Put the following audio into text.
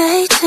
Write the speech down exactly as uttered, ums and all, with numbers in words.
say